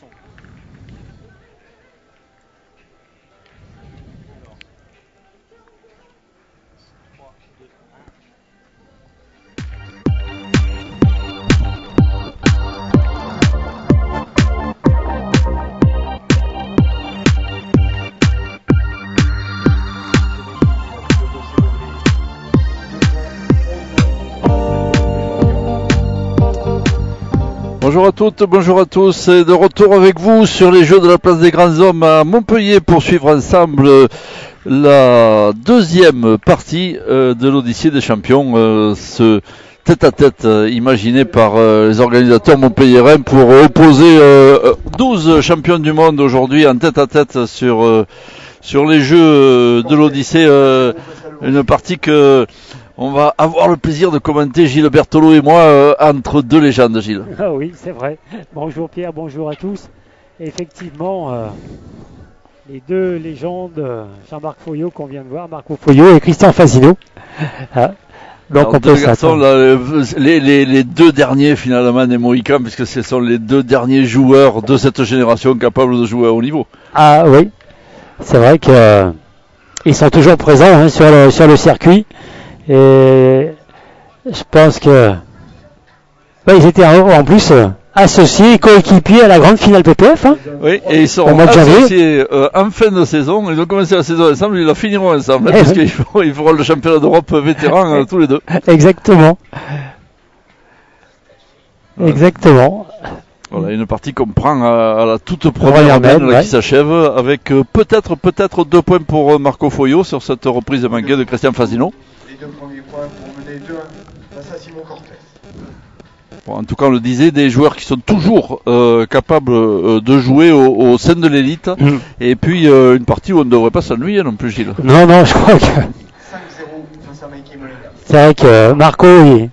garçon. Alors, 3, 2, 1. Bonjour à toutes, bonjour à tous, et de retour avec vous sur les Jeux de la Place des Grands Hommes à Montpellier pour suivre ensemble la deuxième partie de l'Odyssée des Champions, ce tête-à-tête imaginé par les organisateurs montpelliérains pour opposer 12 champions du monde aujourd'hui en tête-à-tête sur les Jeux de l'Odyssée, une partie que... On va avoir le plaisir de commenter, Gilles Bertolo et moi, entre deux légendes, Gilles. Ah oui, c'est vrai. Bonjour Pierre, bonjour à tous. Effectivement, les deux légendes, Jean-Marc Foyot qu'on vient de voir, Marco Foyot et Christian Fazzino. Ah. Donc alors, on peut garçons, là, les deux derniers finalement des Mohicans, puisque ce sont les deux derniers joueurs de cette génération capables de jouer à haut niveau. Ah oui, c'est vrai qu'ils sont toujours présents hein, sur le circuit. Et je pense que bah, ils étaient en plus associés, coéquipiers à la grande finale PPF. Hein, oui, et ils seront associés en fin de saison. Ils ont commencé la saison ensemble, ils la finiront ensemble, hein, parce qu'ils feront le championnat d'Europe vétéran tous les deux. Exactement. Voilà. Exactement. Voilà, une partie qu'on prend à la toute première main ouais. Qui s'achève avec peut-être 2 points pour Marco Foyot sur cette reprise manquée de Christian Fazzino. 2 premiers points pour mener 2-1 face à Simon Cortez. Bon, en tout cas, on le disait, des joueurs qui sont toujours capables de jouer au sein de l'élite. Mmh. Et puis, une partie où on ne devrait pas s'ennuyer non plus, Gilles. Non, je crois que... 5-0 face à Mikey Molinas. C'est vrai que Marco,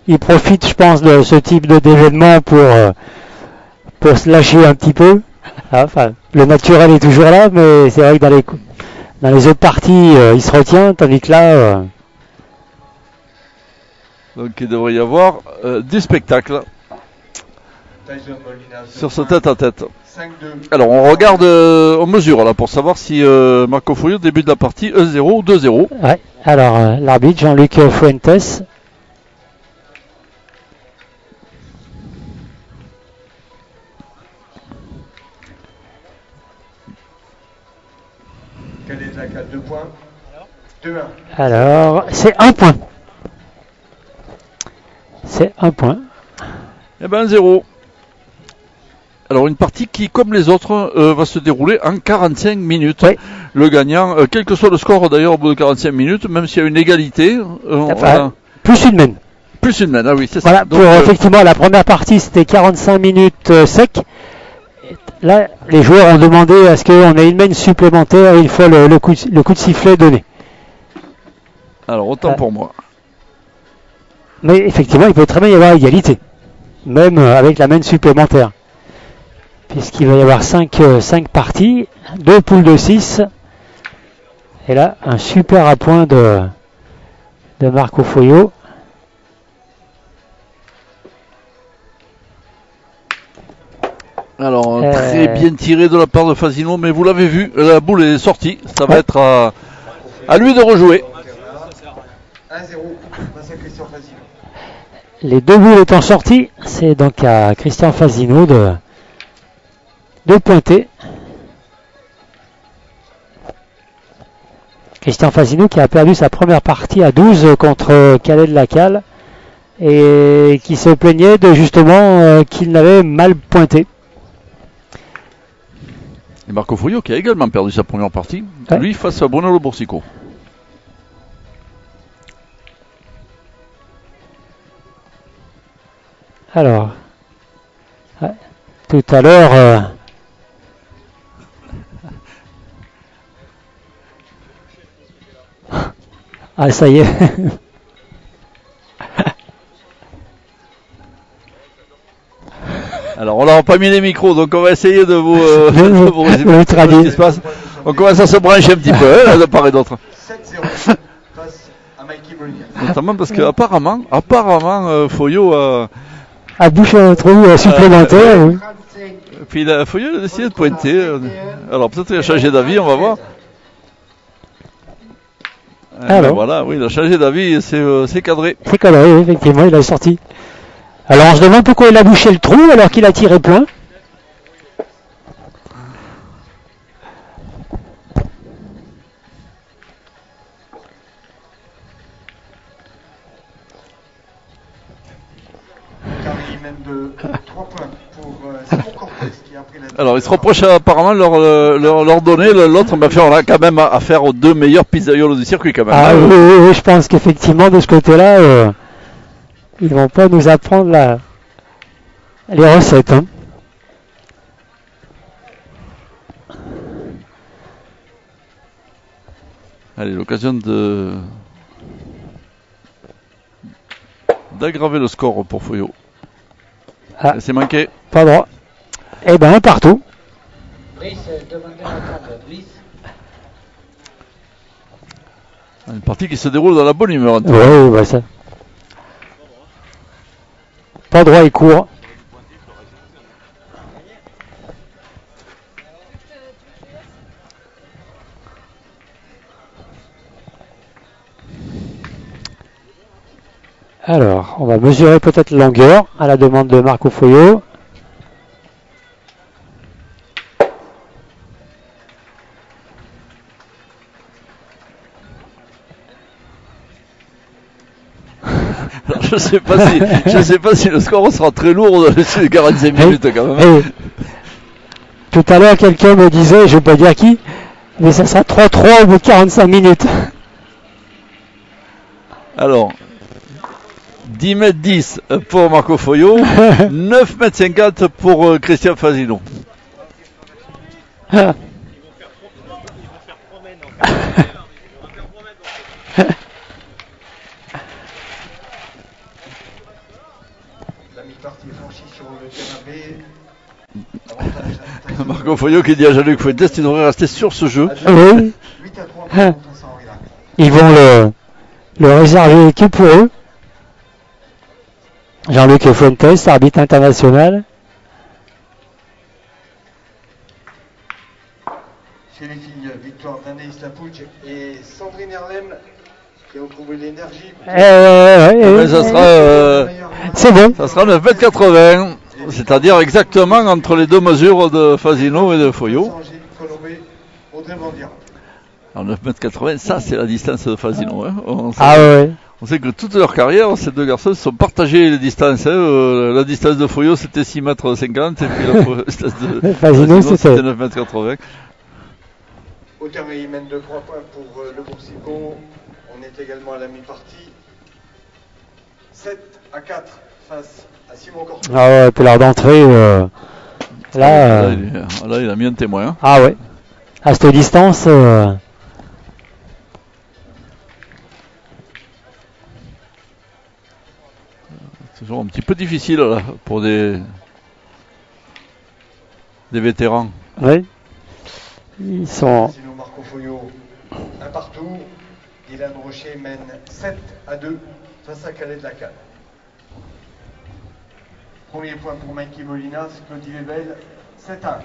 il profite, je pense, de ce type d'événement pour se lâcher un petit peu. Enfin, le naturel est toujours là, mais c'est vrai que dans les autres parties, il se retient, tandis que là... Donc il devrait y avoir du spectacle sur ce tête-à-tête. Alors on regarde, on mesure là pour savoir si Marco Foyot débute de la partie 1-0 ou 2-0. Ouais. Alors l'arbitre Jean-Luc Fuentes. Calé de la Cale, 2 points. 2-1. Alors c'est 1 point. C'est 1 point. Eh ben 0. Alors une partie qui, comme les autres, va se dérouler en 45 minutes. Oui. Le gagnant, quel que soit le score d'ailleurs au bout de 45 minutes, même s'il y a une égalité... Enfin, plus une main. Plus une main, ah oui, c'est ça. Voilà, donc, pour effectivement la première partie c'était 45 minutes sec. Là, les joueurs ont demandé à ce qu'on ait une main supplémentaire une fois le coup de sifflet donné. Alors autant pour moi. Mais effectivement, il peut très bien y avoir égalité, même avec la main supplémentaire. Puisqu'il va y avoir 5 parties, 2 poules de 6. Et là, un super à point de Marco Foyot. Alors, très bien tiré de la part de Fazzino, mais vous l'avez vu, la boule est sortie. Ça va être à lui de rejouer. 1-0 face à Christian Fazzino. Les deux boules étant sorties, c'est donc à Christian Fazzino de pointer. Christian Fazzino qui a perdu sa première partie à 12 contre Calé de la Cale et qui se plaignait de justement qu'il n'avait mal pointé. Et Marco Foyot qui a également perdu sa première partie, lui face à Bruno Le Boursicaud. Alors, tout à l'heure, ah ça y est, alors on n'a pas mis les micros, donc on va essayer de vous, résumer ce qui se passe. On commence à se brancher un petit peu, hein, de part et d'autre. 7-0 face à Mikey Molinas. Notamment parce qu'apparemment, Foyot... à bouche à un trou supplémentaire. Puis il a Foyot a décidé de pointer. Alors peut-être qu'il a changé d'avis, on va voir. Alors, voilà, oui, il a changé d'avis, c'est cadré. C'est cadré, oui, effectivement, il a sorti. Alors on se demande pourquoi il a bouché le trou alors qu'il a tiré plein. Alors, ils se reprochent apparemment leur donner l'autre, mais on a quand même affaire aux deux meilleurs pizzaiolos du circuit, quand même. Ah oui, oui, je pense qu'effectivement, de ce côté-là, ils vont pas nous apprendre les recettes. Hein. Allez, l'occasion d'aggraver le score pour Foyot. Ah, c'est manqué. Pas droit. Eh ben, partout. Une partie qui se déroule dans la bonne humeur. Oui, ouais, bah ça. Pas droit et court. Alors, on va mesurer peut-être la longueur à la demande de Marco Foyot. Alors, je sais pas si le score sera très lourd dessus les 45 minutes quand même. Tout à l'heure, quelqu'un me disait, je ne vais pas dire qui, mais ça sera 3-3 au bout de 45 minutes. Alors, 10 m 10 pour Marco Foyot, 9 m 50 pour Christian Fazzino. Marco Foyot qui dit à Jean-Luc Fuentes, tu devrais rester sur ce jeu. Oui. Ils vont le réserver que pour eux. Jean-Luc Fuentes, arbitre international. Chez les filles, victoire d'Anaïs Lapouche et Sandrine Erlem qui ont trouvé l'énergie. C'est bon. Ça sera 9 m 80. C'est-à-dire exactement entre les deux mesures de Fazzino et de Foyot. Alors 9 m 80, ça c'est la distance de Fazzino. Hein. On sait que toute leur carrière, ces deux garçons se sont partagés les distances. Hein. La distance de Foyot c'était 6 m 50 et puis la distance de Fazzino c'était 9 m 80. Au terme, il mène de 3 points pour le Boursicaud. On est également à la mi-partie. 7 à 4 face à Simon Cortez. Ah ouais, puis l'heure d'entrée, là, il a mis un témoin. Hein. Ah ouais, à cette distance. C'est toujours un petit peu difficile là, pour des vétérans. Oui, ils sont... Sinon Marco Foyot, un partout. Dylan Rocher mène 7 à 2 face à Calé de la Cale. Premier point pour Mikey Molinas, Claudy Weibel, 7 à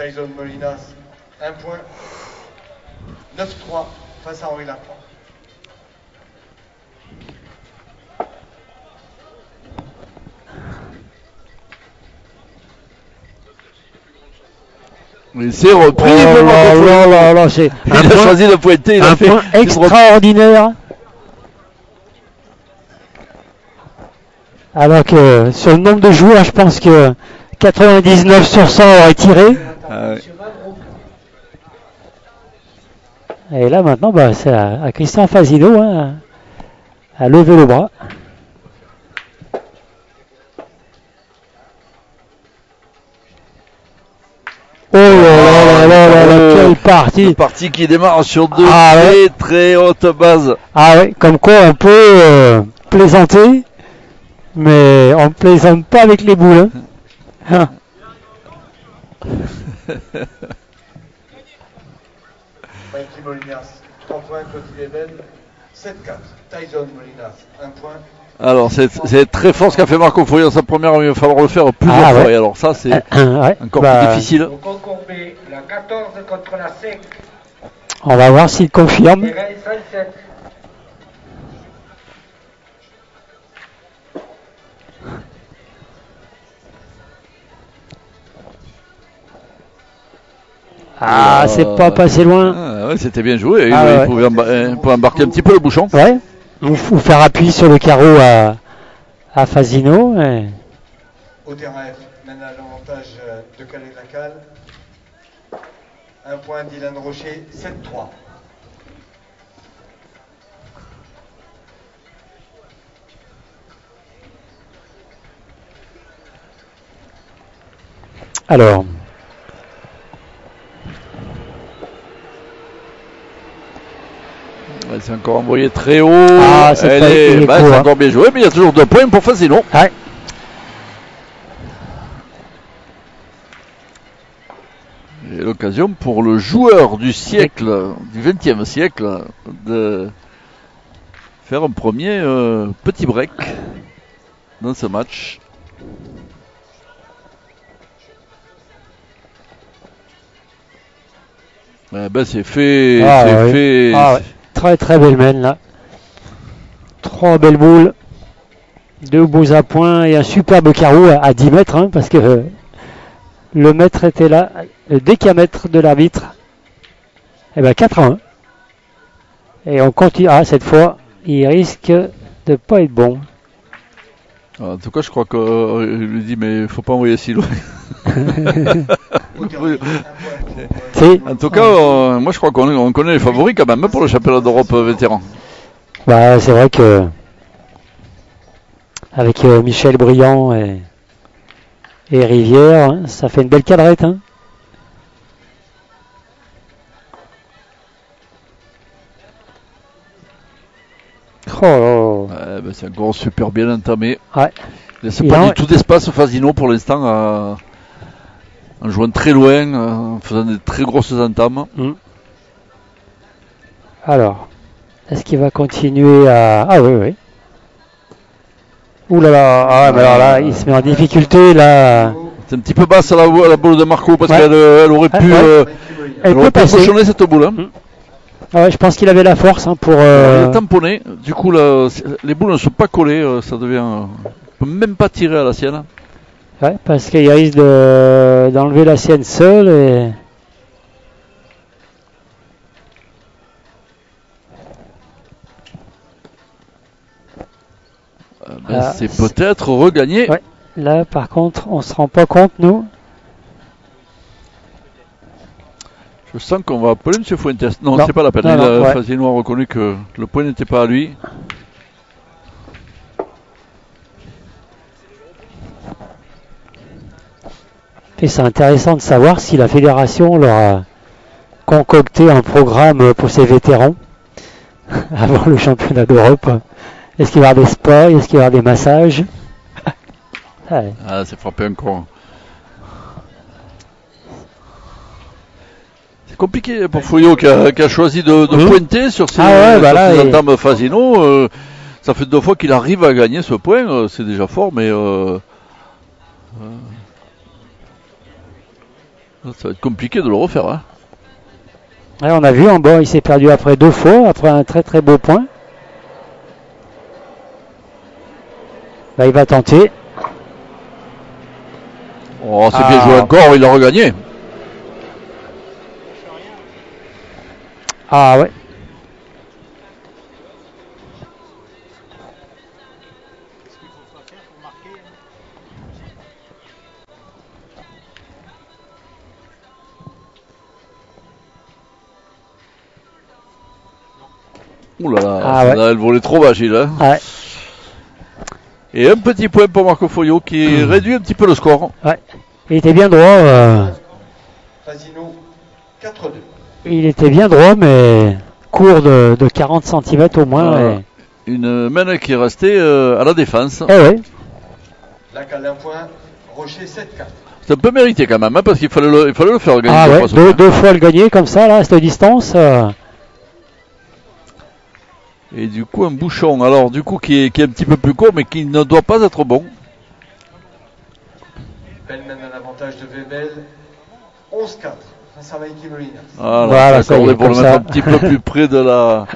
1. Tyson Molinas, 1 point, 9-3 face à Henri Laporte. Mais c'est repris. Oh là là là, c'est il a choisi de pointer, il a fait un point extraordinaire. Alors que sur le nombre de joueurs, je pense que 99 sur 100 auraient tiré. Ah oui. Et là maintenant, bah, c'est à Christian Fazzino hein, à lever le bras. Oh là là là là, quelle partie! Une partie qui démarre sur deux très hautes bases. Ah ouais, comme quoi on peut plaisanter, mais on ne plaisante pas avec les boules. Hein. Mikey Molinas, 3 points, Claudie Lebel, 7-4. Tyson Molinas, 1 point. Alors, c'est très fort ce qu'a fait Marco Foyot dans sa première, mais il va falloir le faire plusieurs fois. Ouais. Alors ça, c'est encore plus difficile. La 14 contre la 5. On va voir s'il confirme. Ah, c'est pas passé loin. Ah, ouais, c'était bien joué. Il pouvait embarquer un petit peu le bouchon. Ouais. Ou faire appui sur le carreau à Fazzino. Ouais. Auderef mène à l'avantage de Calé de la Cale. Un point Dylan Rocher, 7-3. Alors. C'est encore envoyé très haut. Ah, c'est encore bien joué, mais il y a toujours 2 points pour Fazzino. Ouais. Et l'occasion pour le joueur du siècle, du 20e siècle, de faire un premier petit break dans ce match. Eh ben, c'est fait. Très très belle mène là. 3 belles boules, 2 bons appoints et un superbe carreau à 10 mètres hein, parce que le maître était là, le décamètre de l'arbitre. Et ben 4-1. Et on continue. Ah, cette fois, il risque de pas être bon. En tout cas, je crois qu'il lui dit mais faut pas envoyer si loin. En tout cas, moi je crois qu'on connaît les favoris quand même pour le championnat d'Europe vétéran. Bah, c'est vrai que avec Michel Briand et Rivière, hein, ça fait une belle cadrette. Hein. C'est encore super bien entamé. Ouais. Il ne laisse pas du tout d'espace au Fazzino pour l'instant, en jouant très loin, en faisant des très grosses entames. Alors, est-ce qu'il va continuer à... Ah oui. Ouh là là, il se met en difficulté là. C'est un petit peu basse la boule de Marco parce qu'elle aurait pu cochonner cette boule. Hein. Ah ouais, je pense qu'il avait la force hein, pour... Il est tamponné, du coup les boules ne sont pas collées, ça devient... On ne peut même pas tirer à la sienne. Ouais, parce qu'il risque d'enlever la sienne seule et... c'est peut-être regagné. Ouais. Là par contre on ne se rend pas compte nous. Je sens qu'on va appeler M. Fuentes. Non, c'est pas la peine. Fazzino a reconnu que le point n'était pas à lui. Et c'est intéressant de savoir si la fédération leur a concocté un programme pour ses vétérans avant le championnat d'Europe. Est-ce qu'il va y avoir des sports? Est-ce qu'il va y avoir des massages? Ah, c'est frappé un con. C'est compliqué pour Foyot qui a choisi de pointer sur ses entames Fazzino. Ça fait 2 fois qu'il arrive à gagner ce point. C'est déjà fort, mais ça va être compliqué de le refaire. Hein. Ouais, on a vu en bas, il s'est perdu après 2 fois, après un très très beau point. Là, il va tenter. Oh, c'est bien joué encore, il a regagné. Ah ouais. Oulala, elle volait trop bas, Gilles. Hein. Ouais. Et un petit point pour Marco Foyot qui réduit un petit peu le score. Ouais. Il était bien droit. Fazzino, 4-2. Il était bien droit, mais court de 40 cm au moins. Une mène qui est restée à la défense. Eh oui. La cale d'un point, Rocher 7-4. C'est un peu mérité quand même, hein, parce qu'il fallait le faire gagner. Ah ouais, 2 fois le gagner comme ça, là, à cette distance. Et du coup, un bouchon. Alors, du coup, qui est un petit peu plus court, mais qui ne doit pas être bon. Belle mène à l'avantage de Weibel. 11-4 face à Mikey Molinas. Ah, voilà, ça, on est pour le mettre un petit peu plus près de la.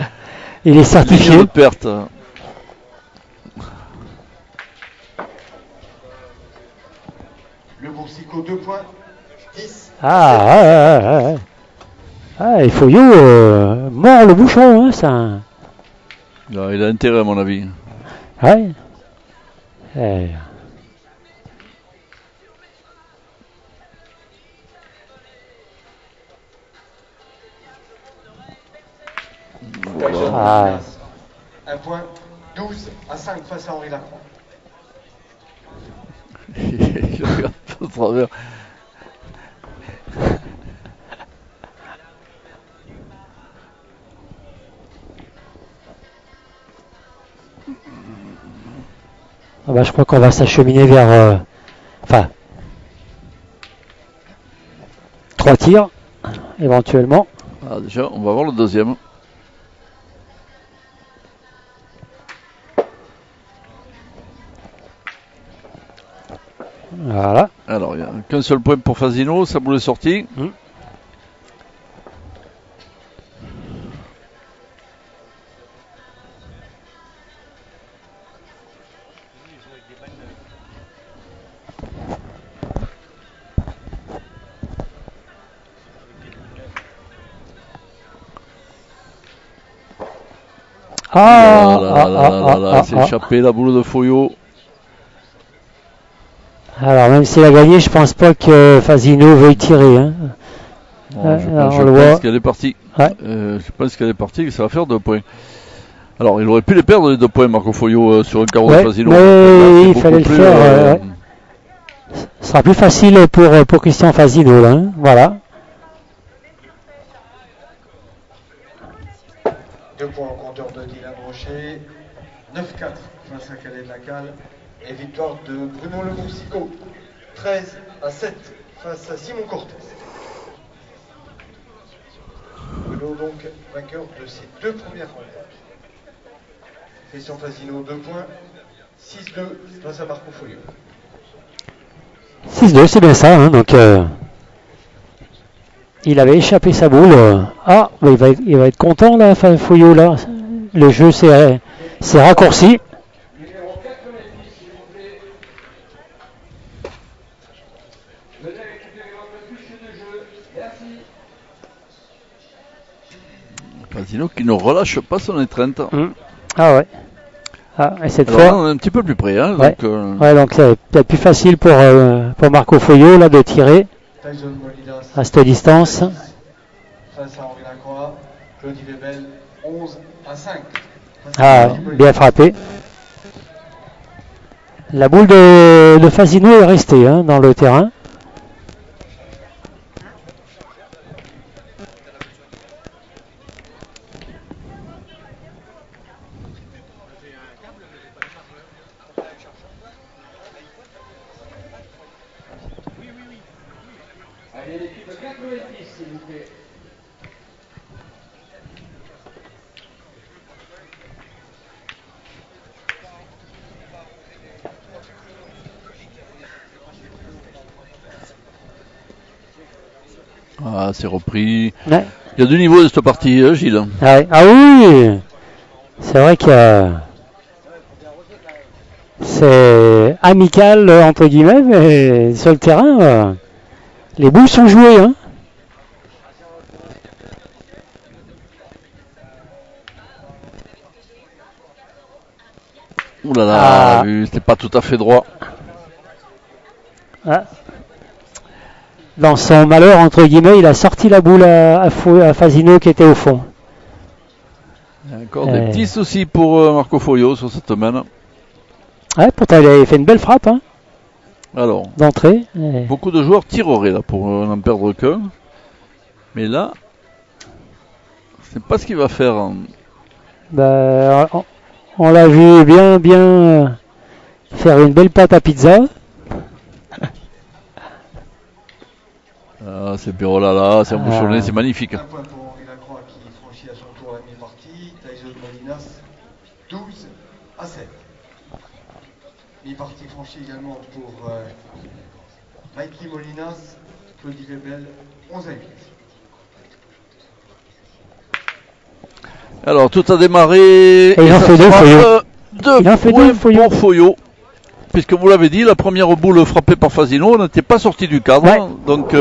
Il est certifié. De perte. Le Boursicaud 2 points. 10. Ah, et Foyot mord le bouchon, hein, ça. Non, il a intérêt à mon avis. Ouais. Voilà. Ah. Un point 12-5 face à Henri Laporte. Il regarde au travers. Ah bah, je crois qu'on va s'acheminer vers. Enfin. 3 tirs, éventuellement. Ah, déjà, on va voir le deuxième. Voilà. Alors, il n'y a qu'un seul point pour Fazzino, ça boulet sorti. Ah, c'est échappé la boule de Foyot. Alors, même s'il a gagné, je pense pas que Fazzino veuille tirer. Hein. Bon, je pense qu'elle est partie. Ouais. Je pense qu'elle est partie, que ça va faire 2 points. Alors, il aurait pu les perdre, les 2 points, Marco Foyot, sur un carreau de Fazzino. Mais là, il fallait le faire. Ce sera plus facile pour Christian Fazzino, là. Hein. Voilà. 2 points au compteur de Dylan Rocher, 9-4 face à Calé de la Cale et victoire de Bruno Le Boursicaud, 13-7 face à Simon Cortez. Bruno donc vainqueur de ses 2 premières rencontres. Christian Fazzino 2 points, 6-2 face à Marco Foyot. 6-2, c'est bien ça, hein, donc... Il avait échappé sa boule. Ah, il va être content là, Foyot là. Le jeu s'est raccourci. Fazzino qui ne relâche pas son étreinte. Ah ouais. Ah, et cette alors, fois, là, on est un petit peu plus près. Hein, ouais. Donc, ouais, donc c'est peut-être plus facile pour Marco Foyot là de tirer. Tyson Molinas, à cette distance. Face à Henri Lacroix, Claudie Lebel, 11-5. Ah, bien frappé. La boule de Fazzino est restée, hein, dans le terrain. Ah, c'est repris. Ouais. Il y a 2 niveaux de cette partie, Gilles. Ah oui, c'est vrai que c'est amical, entre guillemets, mais sur le terrain, les boules sont jouées. Hein. Ouh là là, c'était pas tout à fait droit. Ah. Dans son malheur, entre guillemets, il a sorti la boule à Fazzino qui était au fond. Encore des petits soucis pour Marco Foyot sur cette semaine. Ouais, pourtant il avait fait une belle frappe. Hein, alors, d'entrée. Beaucoup de joueurs tireraient là pour n'en perdre qu'un. Mais là, c'est pas ce qu'il va faire. Hein. Bah, on l'a vu bien faire une belle pâte à pizza. Ah, c'est bureau là, c'est embouchonné, c'est magnifique. Un point pour Henri Lacroix qui franchit à son tour la mi-partie. Tyson Molinas à 7. Mi-partie franchie également pour Mikey Molinas, Claudy Lebel, 11 à 8. Alors tout a démarré. Et il en fait deux, Foyot. Pour Foyot. Puisque vous l'avez dit, la première boule frappée par Fazzino n'était pas sortie du cadre. Ouais. Donc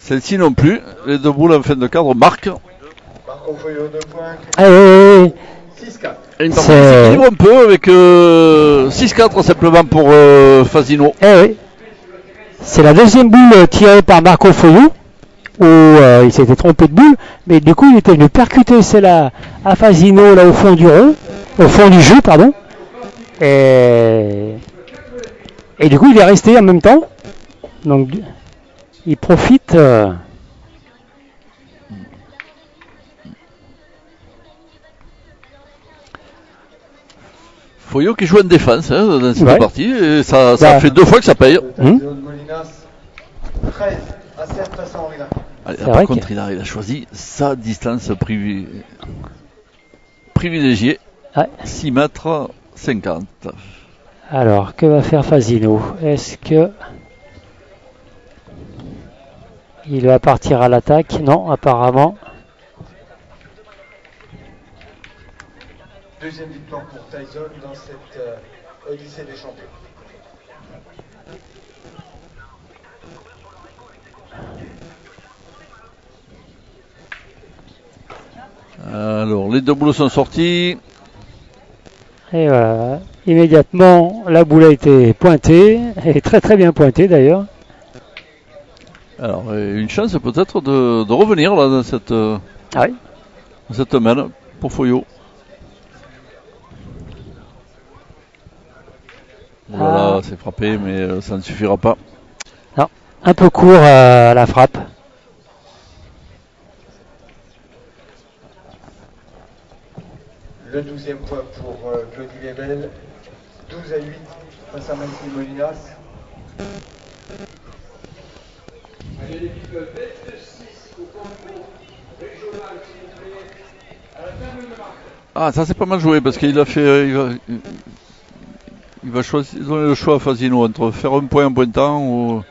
celle-ci non plus. Les deux boules en fin de cadre marquent. Marco Foyot, 2 points. Allez 6-4. Et ça s'équilibre un peu avec 6-4 simplement pour Fazzino. Eh oui. C'est la deuxième boule tirée par Marco Foyot. Où il s'était trompé de boule, mais du coup il était venu percuter celle-là à Fazzino là au fond du rond, au fond du jeu pardon, et du coup il est resté en même temps, donc il profite. Foyot qui joue en défense hein, dans cette partie, et ça fait deux fois que ça paye. Allez, là, par contre, il a choisi sa distance privilégiée, 6 mètres 50. Alors, que va faire Fazzino? Est-ce que il va partir à l'attaque? Non, apparemment. Deuxième victoire pour Tyson dans cette Odyssée des champions. Alors, les deux boules sont sorties. Et voilà, immédiatement, la boule a été pointée, et très très bien pointée d'ailleurs. Alors, une chance peut-être de revenir là dans cette, cette main pour Foyot. Voilà, c'est frappé, mais ça ne suffira pas. Non, un peu court la frappe. Le 12e point pour Claudy Weibel, 12 à 8 face à Mikey Molinas. Ah, ça c'est pas mal joué parce qu'il a fait. Il va choisir, donner le choix à Fazzino entre faire un point en pointant ou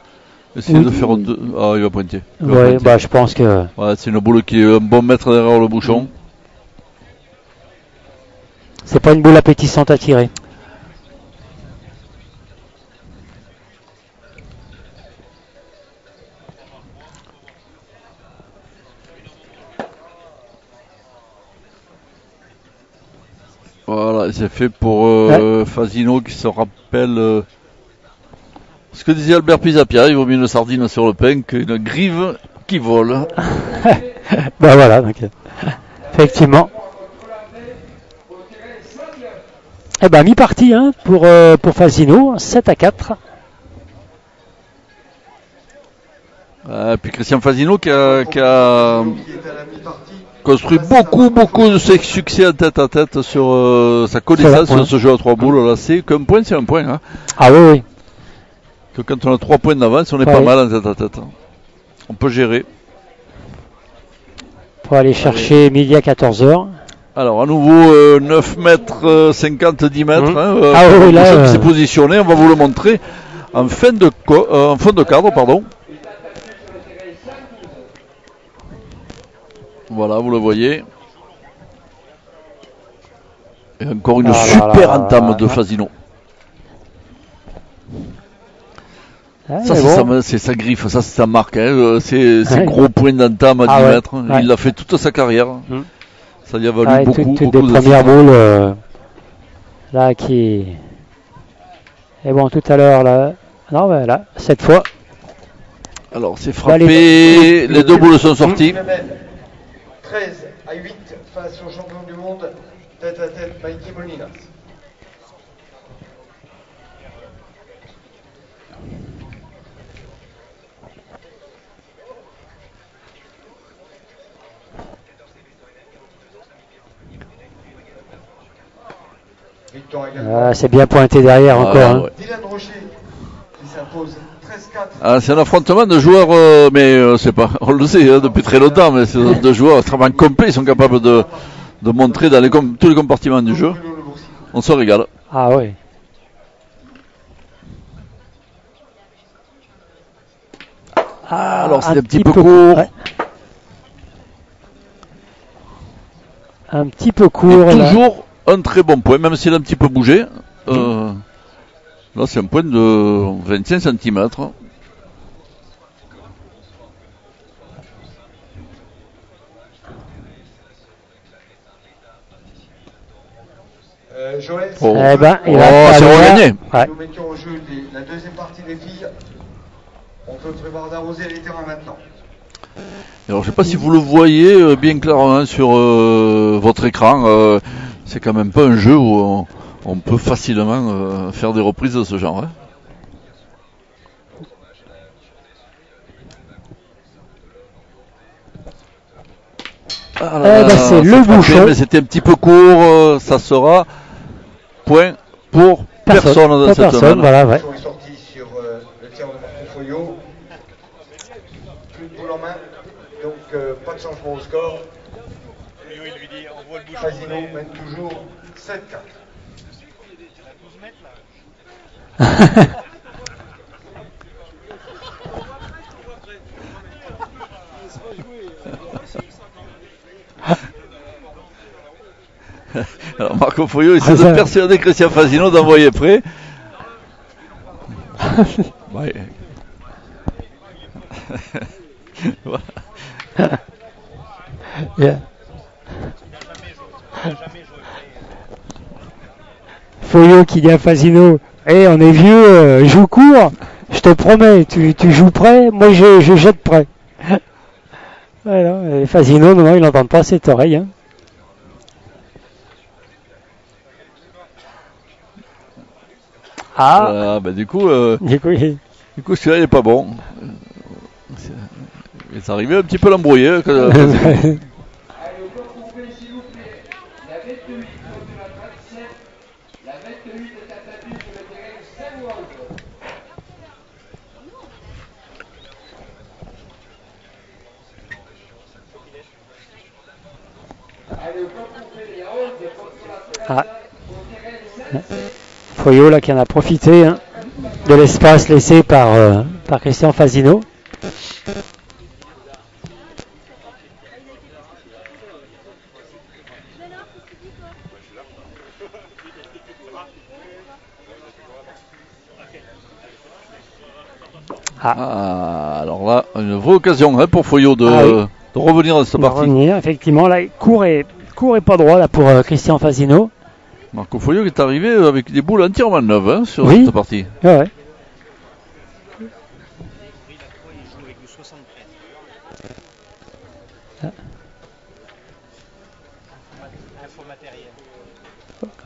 essayer de faire deux. Ah, il va pointer. Oui, bah je pense que. Ouais, c'est une boule qui est un bon mètre derrière le bouchon. C'est pas une boule appétissante à tirer. Voilà, c'est fait pour Fazzino qui se rappelle ce que disait Albert Pisapia, il vaut mieux une sardine sur le pain qu'une grive qui vole. Ben voilà, donc, effectivement. Eh ben, mi-partie hein, pour Fazzino, 7 à 4. Puis Christian Fazzino qui a construit beaucoup de succès en tête-à-tête sur sa connaissance sur ce jeu à 3 boules. Là, c'est qu'un point, c'est un point. Hein. Ah oui, oui. Que quand on a 3 points d'avance, on est pas mal en tête-à-tête. On peut gérer. Pour aller chercher midi à 14h. Alors à nouveau 9 mètres 50, 10 mètres, il s'est positionné, on va vous le montrer en fin de, en fin de cadre, pardon. Voilà, vous le voyez. Et encore une entame de Fazzino. Ah, ça c'est sa griffe, ça c'est sa marque, hein. C'est gros points d'entame à 10 mètres, il l'a fait toute sa carrière. Ça y a valu beaucoup des premières boules là qui. Et bon, tout à l'heure là. Non, ben là, cette fois. Alors, c'est frappé. Les deux boules sont sorties. 13 à 8 face au champion du monde, tête à tête, Baïti Molinas. C'est bien pointé derrière encore. Dylan Rocher qui s'impose 13-4. C'est un affrontement de joueurs, mais c'est pas, on le sait hein, depuis très longtemps, mais c'est deux joueurs extrêmement complets, ils sont capables de montrer dans les tous les compartiments du jeu. On se régale. Ah oui. Ah, alors c'est un petit peu court. Ouais. Un petit peu court. Et toujours là. Un très bon point, même s'il a un petit peu bougé. Là c'est un point de 25 cm. Joël, c'est regagné. Nous mettions au jeu la deuxième partie des filles. On peut prévoir d'arroser les terrains maintenant. Alors je ne sais pas si vous le voyez bien clairement hein, sur votre écran. C'est quand même pas un jeu où on peut facilement faire des reprises de ce genre. Hein. Ah c'est le bouchon. C'était un petit peu court, ça sera point pour personne dans cette personne, voilà, ouais. Est sorti sur le tir de Foyot. Plus de boule en main, donc pas de changement au score. Foyot, il lui dit envoie le bouchon. Fazzino mène toujours 7-4. Alors Marco Foyot essaie de persuader Christian Fazzino d'envoyer près. Ouais. Voilà. Yeah. Foyot qui dit à Fazzino, hey, on est vieux, joue court, je te promets, tu joues près, moi je jette près. Voilà, et Fazzino, non, il n'entend pas cette oreille. Hein. Ah, bah du coup celui-là il n'est pas bon. Il est arrivé un petit peu l'embrouillé. Ah. Foyot là qui en a profité hein, de l'espace laissé par Christian Fazzino. Ah. Ah, alors là, une vraie occasion hein, pour Foyot de revenir à cette partie. Revenir, effectivement, là, court et pas droit là pour Christian Fazzino. Marco Foyot est arrivé avec des boules entièrement neuves hein, sur cette partie. Ah ouais.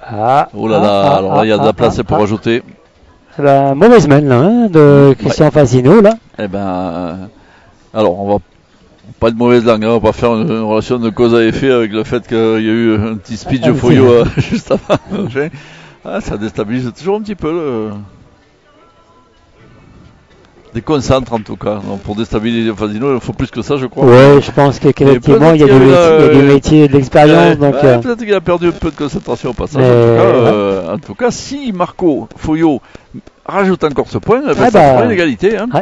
Ah. Oh là là, alors là il y a de la place pour ajouter. La mauvaise main là, hein, de Christian Fazzino là. Eh ben, alors on va pas de mauvaise langue, hein. On va faire une relation de cause à effet avec le fait qu'il y a eu un petit speech de Foyot juste avant. Ça déstabilise toujours un petit peu. Déconcentre en tout cas. Donc, pour déstabiliser Fazzino, il faut plus que ça, je crois. Oui, je pense qu'effectivement, il y a du métier, de l'expérience. Peut-être qu'il a perdu un peu de concentration au passage. En tout cas, si Marco Foyot rajoute encore ce point, ça fera une égalité. Hein. Ouais.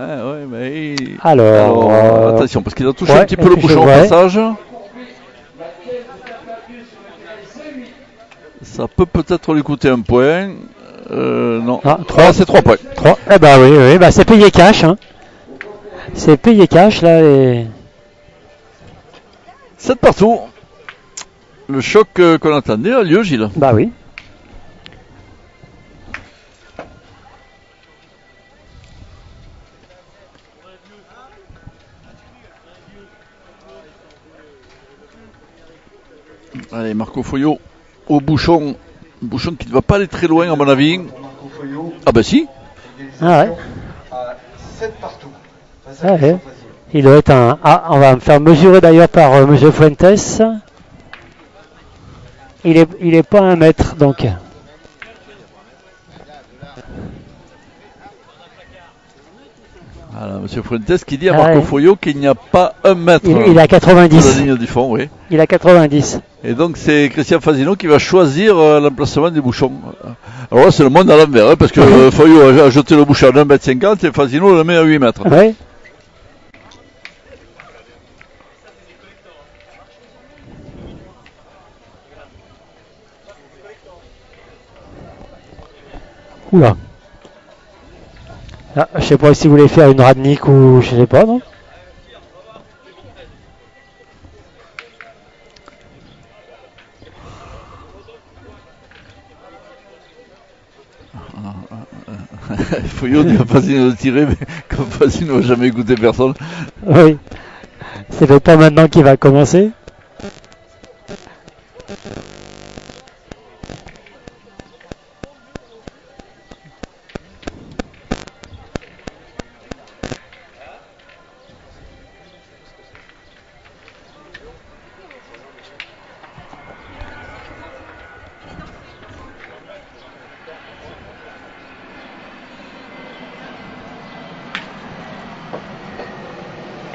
Ouais, mais Alors, attention, parce qu'il a touché un petit peu le bouchon au passage. Ça peut peut-être lui coûter un point. Non, c'est 3 points. 3. Eh ben oui, bah, c'est payé cash. Hein. C'est payé cash, là. Et... 7 partout. Le choc qu'on attendait a lieu, Gilles. Bah oui. Allez, Marco Foyot au bouchon. Bouchon qui ne va pas aller très loin, à mon avis. Ah, bah si. Ah, ouais. Il doit être un. Ah, on va me faire mesurer d'ailleurs par M. Fuentes. Il est pas un mètre donc. Alors, M. Fuentes qui dit à Marco Foyot qu'il n'y a pas un mètre. Il a 90. Sur la ligne du fond, oui. Il a 90. Et donc, c'est Christian Fazzino qui va choisir l'emplacement du bouchon. Alors là, c'est le monde à l'envers, hein, parce que Foyot a jeté le bouchon à 1,50 m et Fazzino le met à 8 mètres. Oui. Oula. Là, je sais pas si vous voulez faire une radnique ou je sais pas, non? Foyot n'a pas essayé de tirer, mais comme Fazzino n'a jamais écouté personne. Oui, c'est le temps maintenant qui va commencer.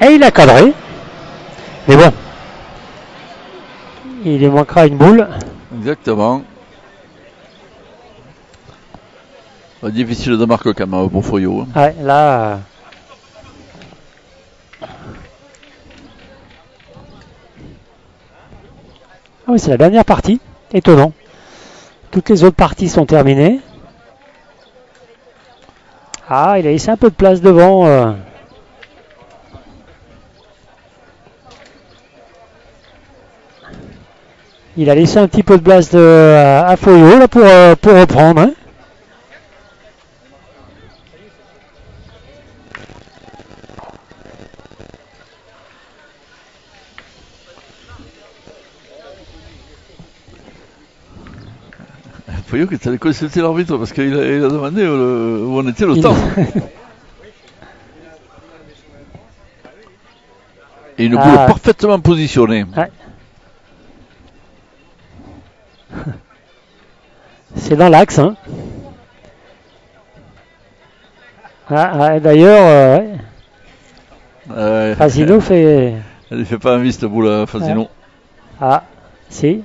Et il a cadré, mais bon, il lui manquera une boule. Exactement. Difficile de marquer quand même pour Foyot. Hein. Ouais, là. Ah oui, c'est la dernière partie. Étonnant. Toutes les autres parties sont terminées. Ah, il a laissé un peu de place devant. Il a laissé un petit peu de place à Foyot là pour reprendre. Hein. Foyot qui est allé consulter l'arbitre parce qu'il a demandé où en était le temps. Et une boule parfaitement positionnée. Ouais. C'est dans l'axe. Hein. Ah, d'ailleurs, Fazzino fait. Elle ne fait pas un vice de boule, Fazzino. Ah, si.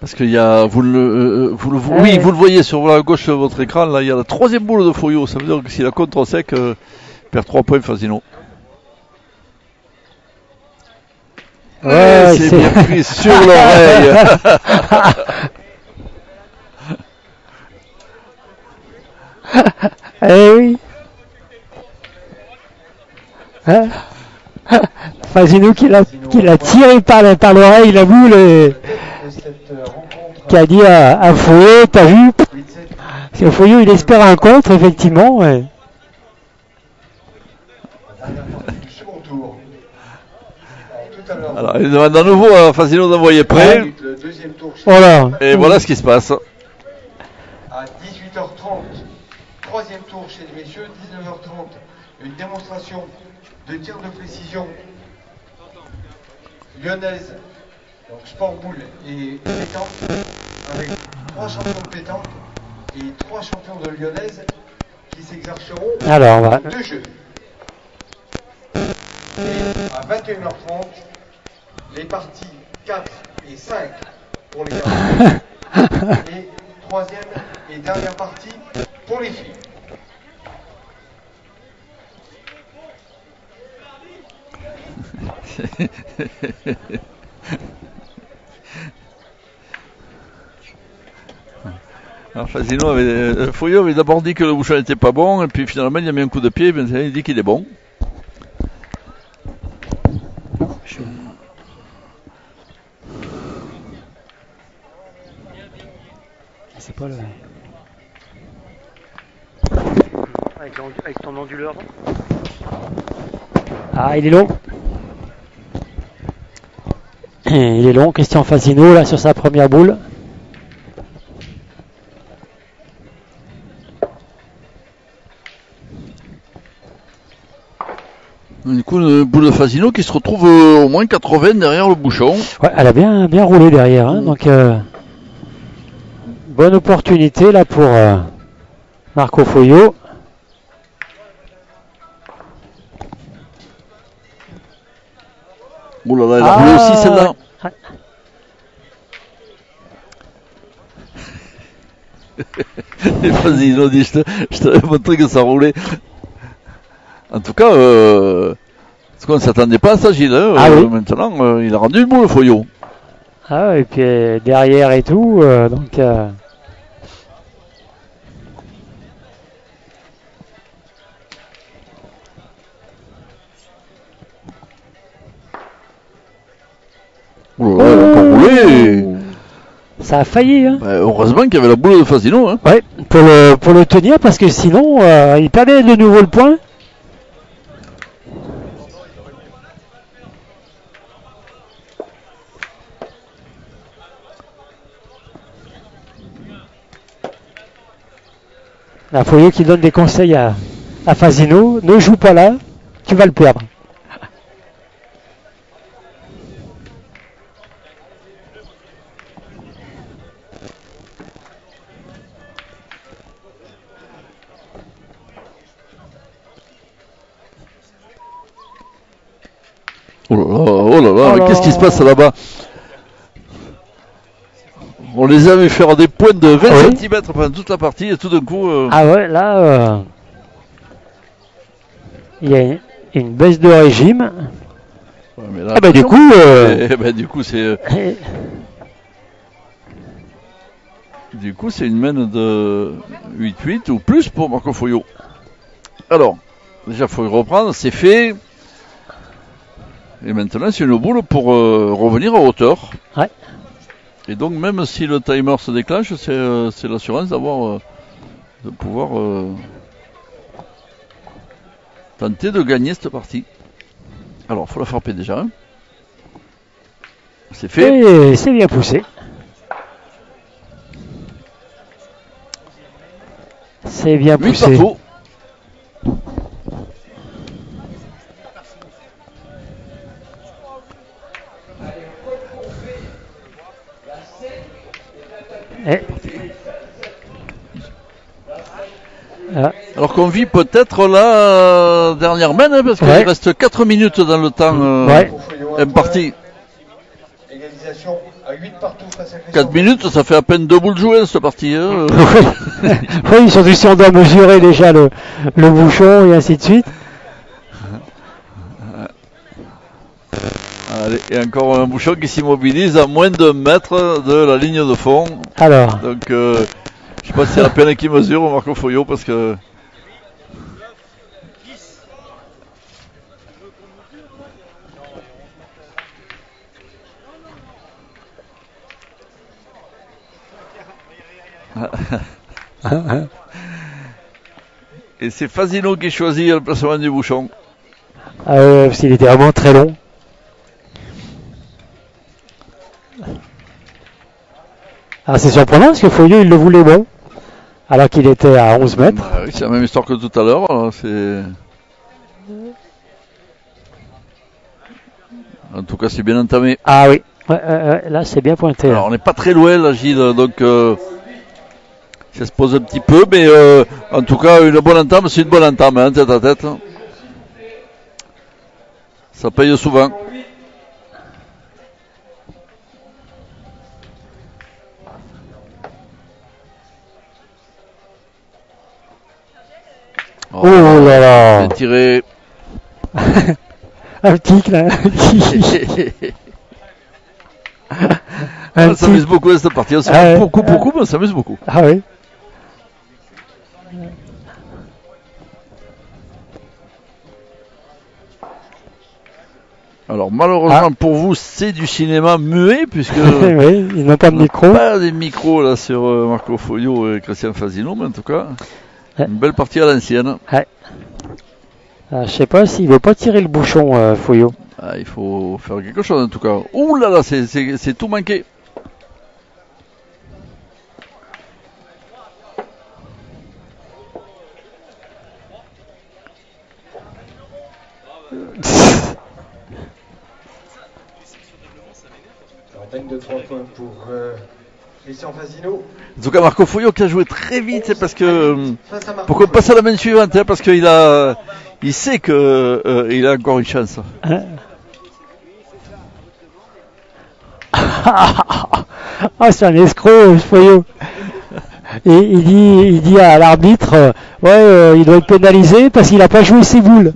Parce qu'il y a. Vous le voyez sur la gauche de votre écran, là, il y a la troisième boule de Foyot. Ça veut dire que si la contre sec, perd 3 points, Fazzino. Ouais, c'est bien pris sur l'oreille. Eh oui. Hein? Fazzino qui l'a tiré par l'oreille la boule et qui a dit à Foyot, t'as vu? Parce que Foyot il espère un contre effectivement. Ouais. Alors il demande à nouveau à Fazzino d'envoyer prêt. Voilà. Et voilà ce qui se passe. À 18h30. Troisième tour chez les messieurs, 19h30, une démonstration de tir de précision lyonnaise, donc sport boule et pétanque, avec 3 champions de pétanque et 3 champions de lyonnaise qui s'exerceront dans 2 jeux. Et à 21h30, les parties 4 et 5 pour les garçons et troisième et dernière partie pour les filles. Alors Fazzino Foyot avait d'abord dit que le bouchon n'était pas bon, et puis finalement il a mis un coup de pied, et bien, il dit qu'il est bon. C'est pas le... Avec ton onduleur. Ah, il est long. Il est long, Christian Fazzino, là, sur sa première boule. Du coup, une boule de Fazzino qui se retrouve au moins 80 derrière le bouchon. Ouais, elle a bien roulé derrière, hein, donc bonne opportunité, là, pour Marco Foyot. Oh là là, elle a roulé aussi celle-là. Vas-y, ils ont dit, je t'avais montré que ça roulait. En tout cas, parce qu'on ne s'attendait pas à ça, Gilles. Hein, oui. Maintenant, il a rendu le bout, le Foyot. Ah, et puis derrière et tout, donc... Oh là là, elle a pas roulé. Ça a failli, hein. Bah, heureusement qu'il y avait la boule de Fazzino, hein. Ouais, pour le tenir, parce que sinon, il perdait de nouveau le point. Là, Foyot qui donne des conseils à Fazzino. Ne joue pas là, tu vas le perdre. Oh là là, qu'est-ce qui se passe là-bas? On les avait fait faire des points de 20 cm pendant toute la partie et tout d'un coup... Ah ouais, là... Il y a une baisse de régime. Ouais, mais là, du coup... c'est... Du coup, c'est une mène de 8-8 ou plus pour Marco Foyot. Alors, déjà, il faut reprendre, c'est fait... Et maintenant, c'est une boule pour revenir à hauteur. Ouais. Et donc, même si le timer se déclenche, c'est l'assurance d'avoir, de pouvoir tenter de gagner cette partie. Alors, il faut la frapper déjà. Hein. C'est fait. C'est bien poussé. C'est bien poussé. 8 partout. Alors qu'on vit peut-être la dernière mène, hein, parce qu'il reste 4 minutes dans le temps imparti. 4 minutes, ça fait à peine 2 boules jouées cette partie. Hein. Oui, surtout si on doit mesurer déjà le bouchon et ainsi de suite. Allez, et encore un bouchon qui s'immobilise à moins d'un mètre de la ligne de fond. Alors. Donc, je sais pas si c'est la peine qu'il mesure, Marco Foyot, parce que... Et c'est Fazzino qui choisit le placement du bouchon. Parce qu'il était vraiment très long. Ah, c'est surprenant parce que Foyot il le voulait bon, alors qu'il était à 11 mètres. Bah oui, c'est la même histoire que tout à l'heure. En tout cas, c'est bien entamé. Ah oui, là c'est bien pointé. Alors, on n'est pas très loin là, Gilles, donc ça se pose un petit peu, mais en tout cas, une bonne entame, c'est une bonne entame, hein, tête à tête. Ça paye souvent. Oh là là! Bien tiré! Un petit là! On s'amuse beaucoup à cette partie. On s'amuse beaucoup, mais on s'amuse beaucoup. Ah oui? Alors, malheureusement pour vous, c'est du cinéma muet, puisque. Oui, ils n'ont pas de micro. Pas des micros là sur Marco Foyot et Christian Fazzino, mais en tout cas. Une belle partie à l'ancienne. Ouais. Je sais pas s'il veut pas tirer le bouchon, Foyot. Ah, il faut faire quelque chose en tout cas. Ouh là là, c'est tout manqué. L'antenne de 3 points pour... Christian Fazzino. En tout cas, Marco Foyot qui a joué très vite, c'est parce que pour qu'on passe à la main suivante, hein, parce qu'il sait qu'il a encore une chance. Ah, c'est un escroc, Foyot. Et il dit à l'arbitre, ouais, il doit être pénalisé parce qu'il n'a pas joué ses boules.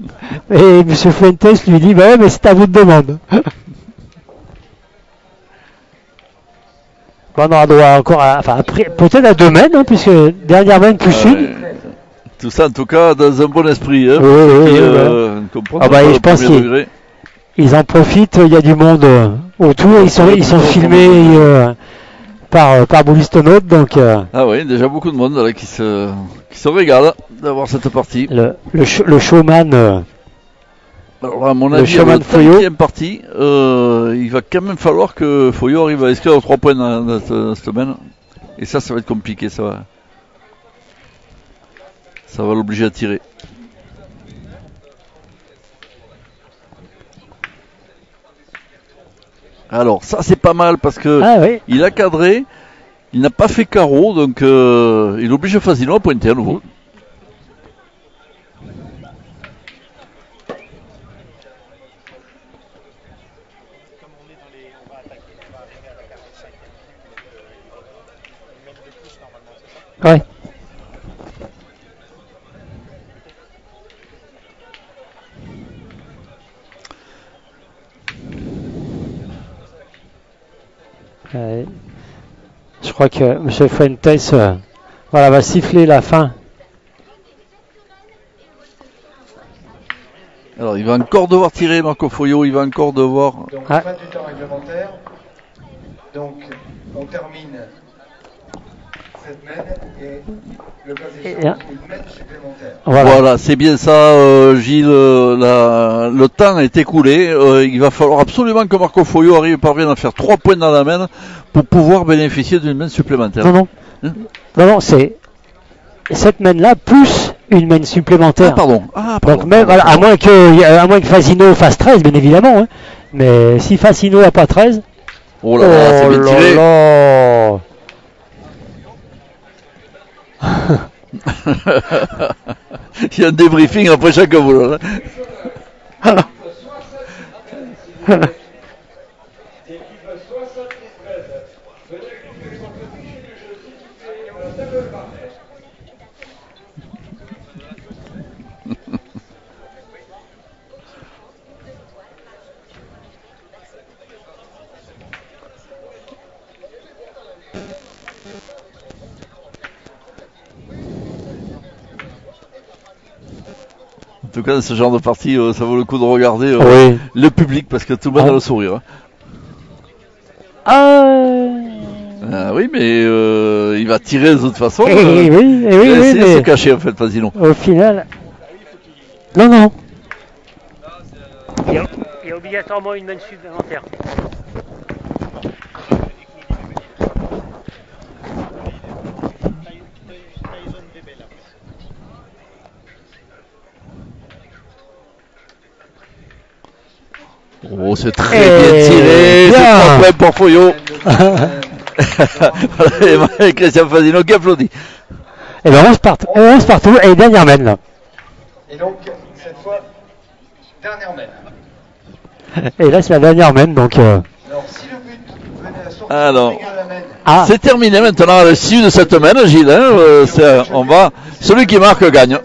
Et M. Fuentes lui dit, bah ouais, mais c'est à votre demande. On aura droit encore à, enfin, peut-être à deux mènes, hein, puisque dernière mène plus une. Tout ça, en tout cas, dans un bon esprit. Hein, oui, qui, ah bah, je pense qu'ils en profitent. Il y a du monde autour. Ils sont filmés par Boulistonaute. Donc. Ah oui, déjà beaucoup de monde là, qui se régale d'avoir cette partie. Le showman. Alors, à mon avis, avec la 5e partie, il va quand même falloir que Foyot arrive à inscrire aux 3 points dans cette semaine. Et ça va être compliqué, ça va l'obliger à tirer. Alors, ça c'est pas mal parce que il a cadré, il n'a pas fait carreau, donc il oblige Fazzino à pointer à nouveau. Ouais. Je crois que M. Fuentes va siffler la fin. Alors il va encore devoir tirer, Marco Foyot, il va encore devoir... Donc fin du temps réglementaire, donc on termine... Et le cas échéant, une mètre supplémentaire. Voilà, c'est bien ça, Gilles. Le temps est écoulé. Il va falloir absolument que Marco Foyot parvienne à faire 3 points dans la main pour pouvoir bénéficier d'une main supplémentaire. Non, c'est cette main-là plus une main supplémentaire. Ah, pardon. Donc, même, voilà, à moins que Fazzino fasse 13, bien évidemment. Hein, mais si Fazzino n'a pas 13. Oh là là, c'est bien tiré. Là. Il y a un débriefing après chaque boulot. En tout cas, ce genre de partie, ça vaut le coup de regarder le public parce que tout le monde a le sourire. Hein. Ah oui, mais il va tirer de toute façon. Oui, mais se cacher en fait, Fazzino. Au final, non. Il y a obligatoirement une manne supplémentaire. Oh, c'est très bien tiré, c'est 3 points pour Foyot. Voilà, Christian Fazzino qui applaudit. Et bien, 11 partout, et dernière mène là. Et donc, cette fois, dernière mène. Et là, c'est la dernière mène, donc... Alors, si le but venait à sortir, c'est terminé maintenant, le sud de cette mène, Gilles. Hein, celui qui marque gagne.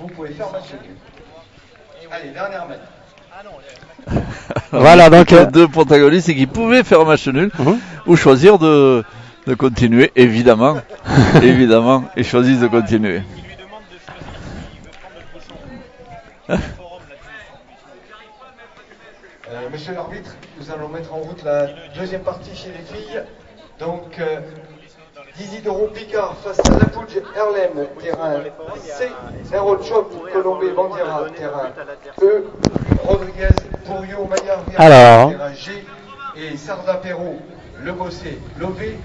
Vous pouvez faire match de cul. Allez, dernière manne. Voilà, donc il y a 2 protagonistes qui pouvaient faire match nul ou choisir de continuer, évidemment. Évidemment, ils choisissent de continuer. Monsieur l'arbitre, nous allons mettre en route la 2e partie chez les filles. Donc, Isidoro Picard face à Lapouge Erlem, terrain C, Nero Chop, Colombé, Bandera, terrain E, Rodriguez, Pourio, Maillard, Vierge, terrain G, et Sarda Perrault, Le Bossé, Lové,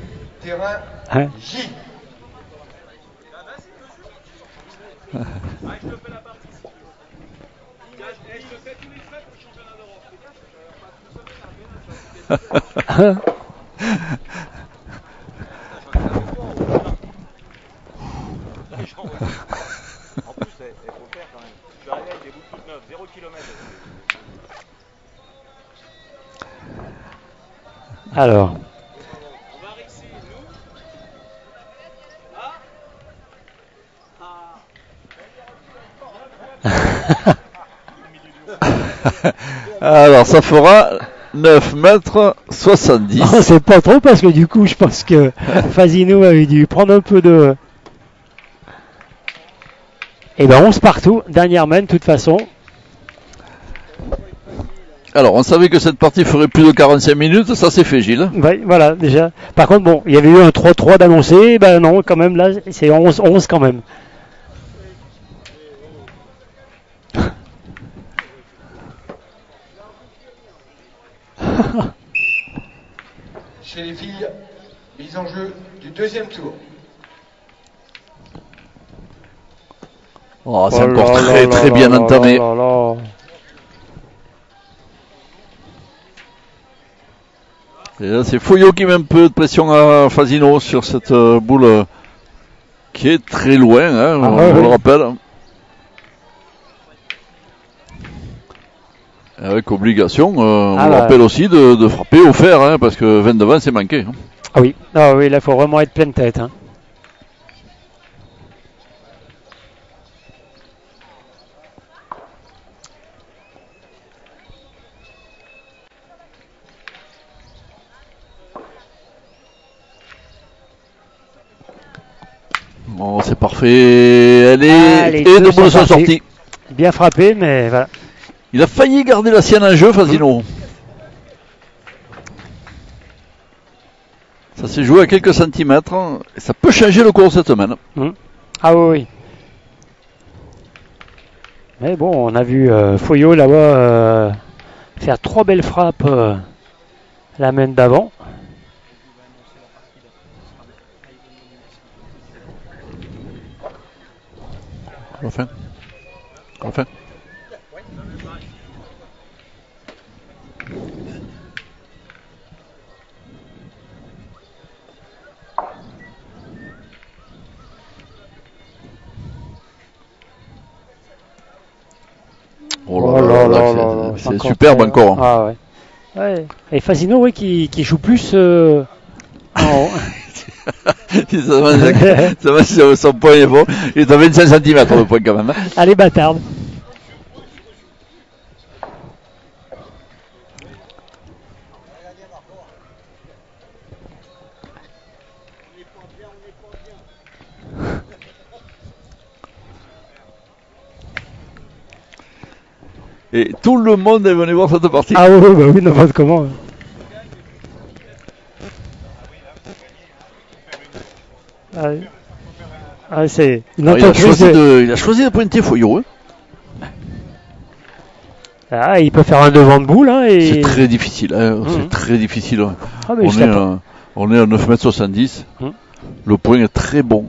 terrain J. c'est faut faire quand même. Je suis arrivé avec des boules toutes neuves, 0 km. Alors. On va ici, nous. Alors, ça fera 9,70 m. Oh, c'est pas trop parce que du coup, je pense que Fazzino avait dû prendre un peu de. Et ben 11 partout, dernière main de toute façon. Alors, on savait que cette partie ferait plus de 45 minutes, ça s'est fait, Gilles. Oui, voilà, déjà. Par contre, bon, il y avait eu un 3-3 d'annoncé, ben non, quand même, là, c'est 11-11 quand même. Chez les filles, mise en jeu du deuxième tour. Oh, c'est encore très très bien entamé. Et là, c'est Foyot qui met un peu de pression à Fazzino sur cette boule qui est très loin, hein, on le rappelle. Avec obligation, on rappelle aussi de frapper au fer, hein, parce que 22 c'est manqué. Hein. Ah oui, là il faut vraiment être pleine tête. Hein. Bon, c'est parfait. Elle est de bonne sortie. Bien frappé, mais voilà. Il a failli garder la sienne en jeu, Fazzino. Ça s'est joué à quelques centimètres. Et ça peut changer le cours cette semaine. Ah oui. Mais bon, on a vu Foyot là-bas faire 3 belles frappes la main d'avant. Enfin. Oh là là, c'est superbe encore. Hein. Ah ouais. Et Fazzino, oui, qui joue plus. Ça va si son point est bon. Il est à 25 cm le point quand même. Allez, bâtarde. Et tout le monde est venu voir cette partie. Ah oui, bah oui, n'importe comment. Ah, c'est une entreprise. Il a choisi de pointer Foyot. Ah, il peut faire un devant de boule. Hein, et... C'est très difficile. Hein, c'est très difficile. Ah, on est à 9,70 m. Le point est très bon.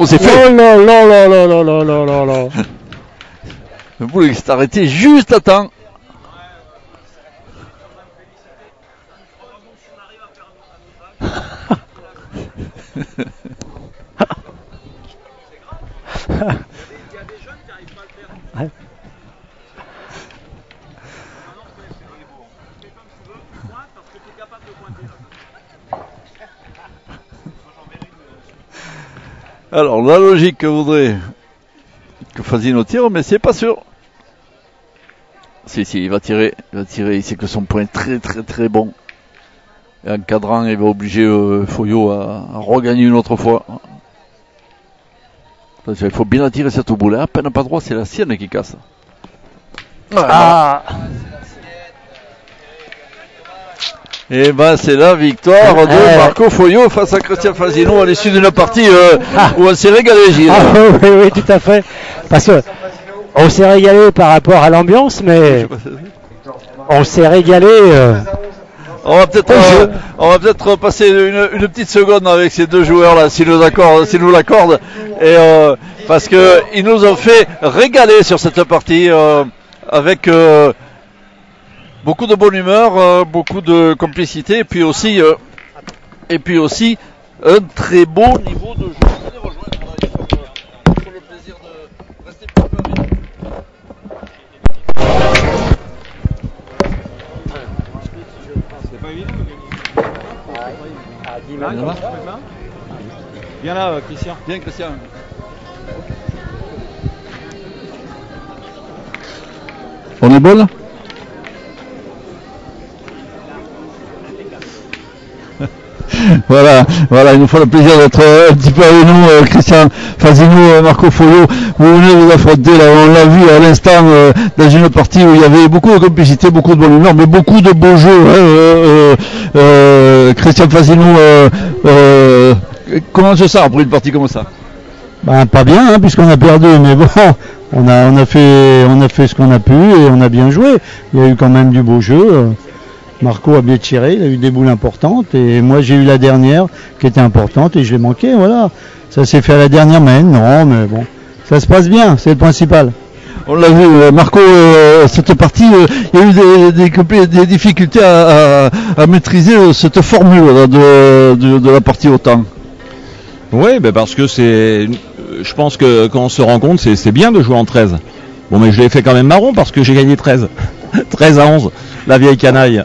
On s'est fait. Oh là là. Le boule s'est arrêté juste à temps. Alors la logique voudrait que Fazzino tire, mais c'est pas sûr. Si, il va tirer, il sait que son point est très très très bon. Et en cadrant, il va obliger Foyot à regagner une autre fois. Il faut bien attirer cette boule. À peine pas droit, c'est la sienne qui casse. Ah. Et ben c'est la victoire de Marco Foyot face à Christian Fazzino à l'issue d'une partie où on s'est régalé, Gilles. Ah, oui, tout à fait. Parce que on s'est régalé par rapport à l'ambiance, mais on s'est régalé. On va peut-être passer une petite seconde avec ces deux joueurs-là, s'ils nous l'accordent, parce qu'ils nous ont fait régaler sur cette partie avec beaucoup de bonne humeur, beaucoup de complicité, et puis aussi et puis aussi un très beau niveau de jeu. Je vais les rejoindre pour le plaisir de rester plus peu avec nous. C'est pas évident de gagner. Ah, Dylan, viens là, Christian. Viens, Christian. On est bon là? Voilà, il nous fait le plaisir d'être un petit peu avec nous, Christian Fazzino, Marco Foyot, vous venez de vous affronter, là, on l'a vu à l'instant dans une partie où il y avait beaucoup de complicité, beaucoup de bonne humeur, mais beaucoup de beaux jeux. Hein, Christian Fazzino, comment se sent après une partie comme ça? Ben, pas bien, hein, puisqu'on a perdu, mais bon, on a fait ce qu'on a pu et on a bien joué. Il y a eu quand même du beau jeu. Marco a bien tiré, il a eu des boules importantes et moi j'ai eu la dernière qui était importante et je l'ai manqué, voilà. Ça s'est fait à la dernière mène, non mais bon, ça se passe bien, c'est le principal. On l'a vu, Marco, cette partie, il y a eu des difficultés à maîtriser cette formule de la partie au temps. Oui, bah parce que c'est, je pense que quand on se rend compte, c'est bien de jouer en 13. Bon mais je l'ai fait quand même marron parce que j'ai gagné 13. 13 à 11, la vieille canaille.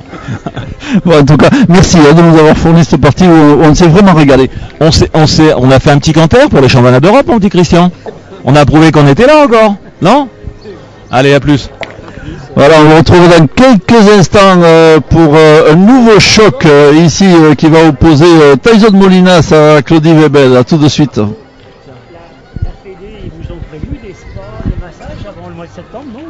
Bon, en tout cas, merci de nous avoir fourni cette partie où on s'est vraiment régalé. On a fait un petit canter pour les championnats d'Europe, mon petit Christian. On a prouvé qu'on était là encore, non? Allez, à plus. Voilà, on vous retrouve dans quelques instants pour un nouveau choc ici qui va opposer Tyson Molinas à Claudy Weibel. À tout de suite. La Fédé, ils vous ont prévu des sports, des massages avant le mois de septembre, non?